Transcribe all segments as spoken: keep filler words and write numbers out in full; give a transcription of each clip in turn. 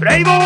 ¡Traidor!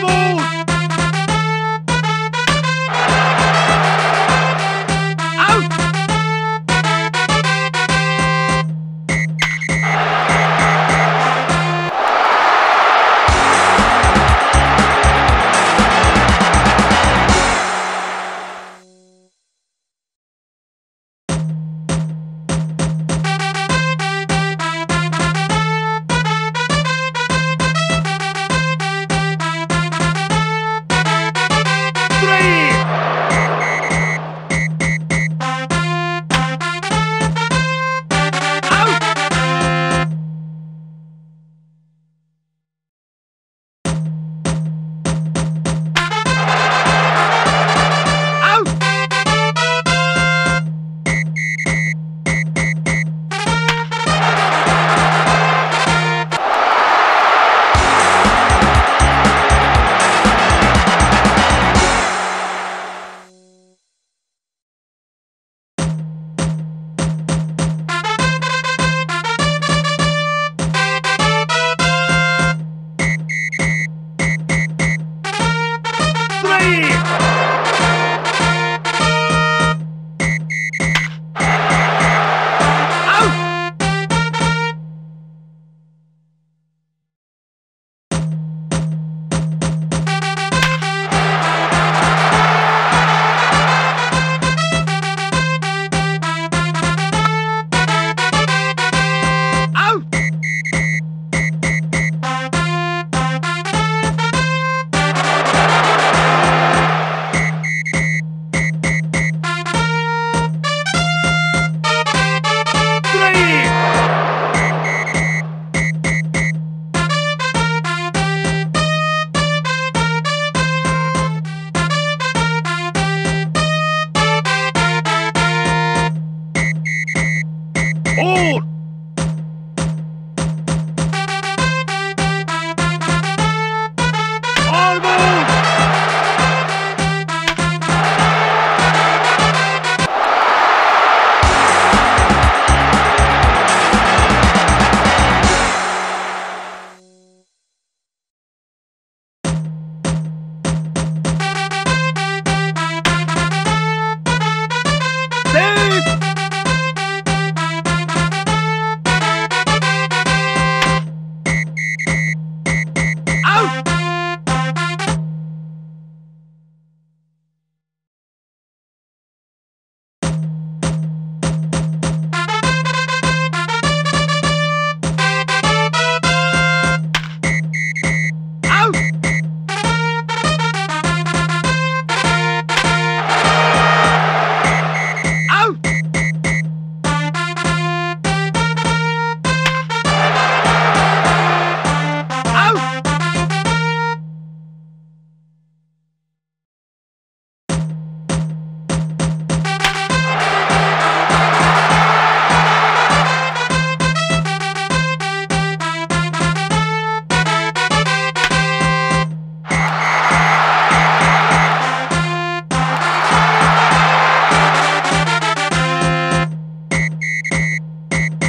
¡Vamos! ¡Out!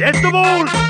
¡Get the ball!